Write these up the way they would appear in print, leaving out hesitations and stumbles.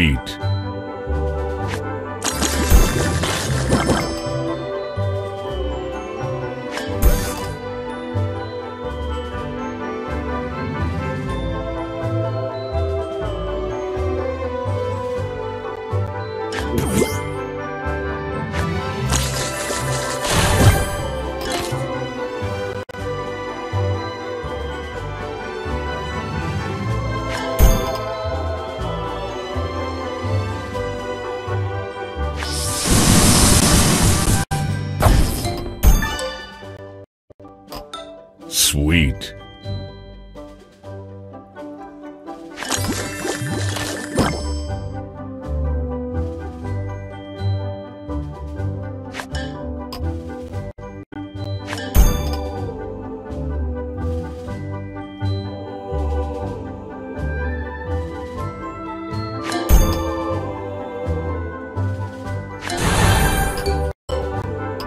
eat. Sweet.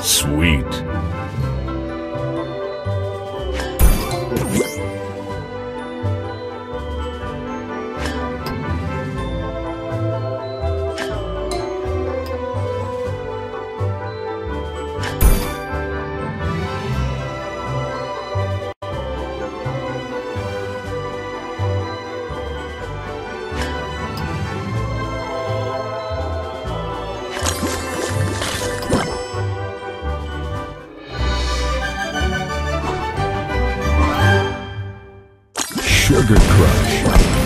Sweet. Sugar Crush.